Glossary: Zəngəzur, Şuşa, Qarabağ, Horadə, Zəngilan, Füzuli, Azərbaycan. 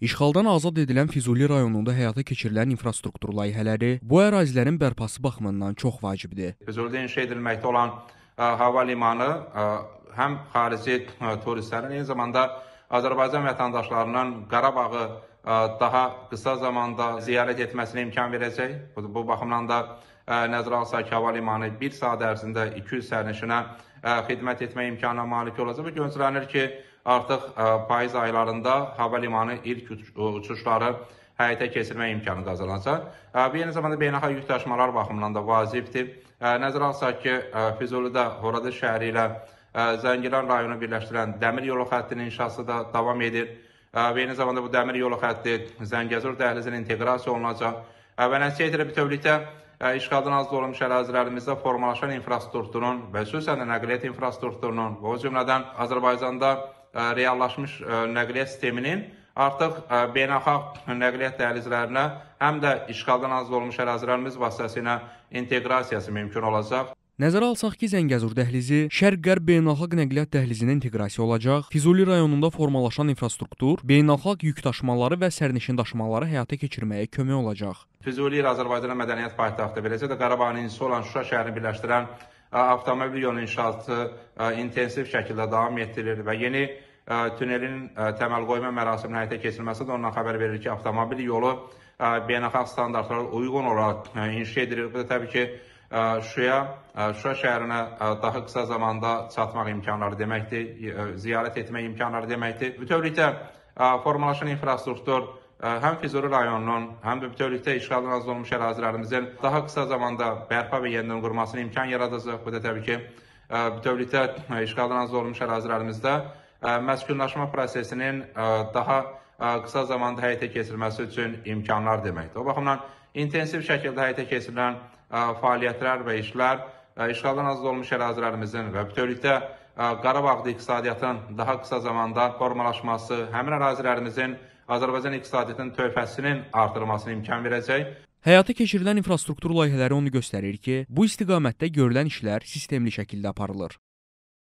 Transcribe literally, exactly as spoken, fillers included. İşğaldan azad edilən Füzuli rayonunda həyata keçirilən infrastruktur layihələri bu ərazilərin bərpası baxımından çox vacibdir. Füzulidə inşa edilməkdə olan hava limanı həm xarici turistlərin, eyni zamanda Azərbaycan vətəndaşlarının Qarabağı daha qısa zamanda ziyarət etməsinə imkan verəcək. Bu baxımdan da nəzərə alsaq hava limanı bir saat ərzində iki yüz sərnişinə xidmət etmə imkanına malik olacaq və gözlənilir ki, artıq payız aylarında havalimanı ilk uçuşları həyata keçirmək imkanı qazanacaq. Bir eyni zamanda beynəlxalq yük daşımalar baxımından da vacibdir. Nəzərə alsaq ki, Füzulidə Horadə şəhəri ilə Zəngilan rayonu birləşdirən dəmir yolu xəttinin inşası da davam edir. Eyni zamanda bu dəmir yolu xətti Zəngəzur dəhlizinin inteqrasiya olunacaq. Və nəticə ilə bütövlükdə işğaldan azad olunmuş ərazilərimizdə formalaşan infrastrukturun və xüsusən də nəqliyyat infrastrukturunun və o cümlədən Azərbaycanda reallaşmış nəqliyyat sisteminin artıq beynəlxalq nəqliyyat dəhlizlərinə həm də işğaldan azad olunmuş ərazilərimiz vasitəsilə inteqrasiyası mümkün olacaq. Nəzərə alsaq ki, Zəngəzur dəhlizi Şərq-Qərb beynəlxalq nəqliyyat dəhlizinə inteqrasiya olacaq, Füzuli rayonunda formalaşan infrastruktur beynəlxalq yük daşımaları və sərnişin daşımaları həyata keçirməyə kömək olacaq. Füzuli ilə Azərbaycanın mədəniyyət paytaxtı, beləcə də Qarabağın incisi olan Şuşa şəhərini birləşdirən avtomobil yolu inşaatı intensiv şəkildə davam etdirilir və yeni tünelin təməl qoyma mərasiminin həyata keçirilməsi də ondan xəbər verir ki, avtomobil yolu beynəlxalq standartlara uyğun olaraq inşa edilir. Bu da təbii ki, Şuşaya, Şuşa şəhərinə daha qısa zamanda çatmaq imkanları deməkdir, ziyarət etmək imkanları deməkdir. Bütövlükdə formalaşan infrastruktur həm Füzuli rayonunun, həm də bütövlükdə işğaldan azad olunmuş ərazilərimizin daha qısa zamanda bərpa və yenidən qurmasına imkan yaradacaq. Bu da təbii ki, bütövlükdə işğaldan azad olunmuş ərazilərimizdə məskunlaşma prosesinin daha qısa zamanda həyata keçirilməsi üçün imkanlar deməkdir. O baxımdan intensiv şəkildə həyata keçirilən fəaliyyətlər və işlər işğaldan azad olmuş ərazilərimizin və bütövlükdə Qarabağda iqtisadiyyatın daha qısa zamanda formalaşması, həmin ərazilərimizin Azərbaycan iqtisadiyyatının töhfəsinin artırılmasına imkan verəcək. Həyata keçirilən infrastruktur layihələri onu göstərir ki, bu istiqamətdə görülən işlər sistemli şəkildə aparılır.